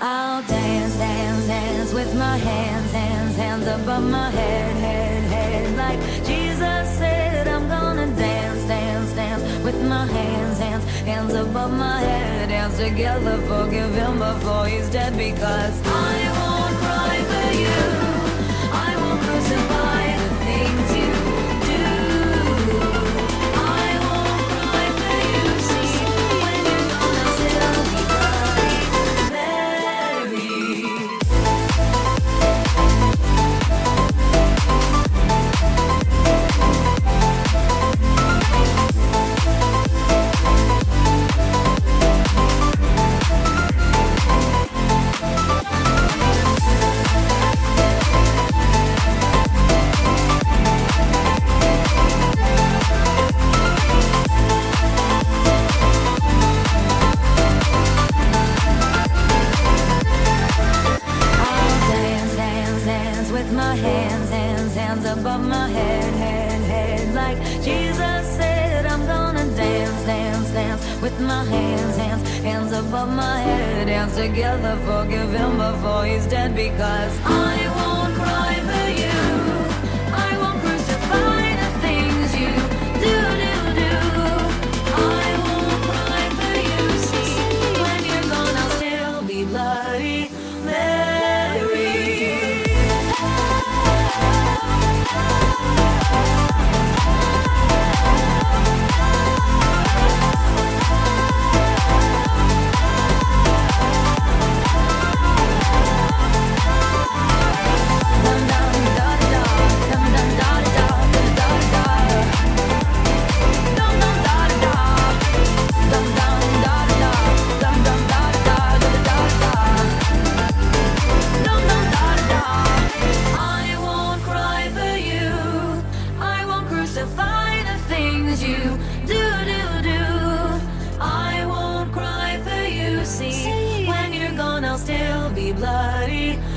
I'll dance, dance, dance with my hands, hands, hands above my head, head, head. Like Jesus said, I'm gonna dance, dance, dance with my hands, hands, hands above my head. Dance together, forgive him before he's dead, because I won't cry for you. I won't crucify the things you do. I won't cry for you. See, when you're gonna still be crying, my hands, hands, hands above my head, head, head. Like Jesus said, I'm gonna dance, dance, dance with my hands, hands, hands above my head. Dance together, forgive him before he's dead, because I won't cry for you. I won't crucify the things you do, do, do. I won't cry for you. See, when you're gone, I'll still be bloody Mary. You do, do, do. I won't cry for you. See, when you're gone, I'll still be bloody.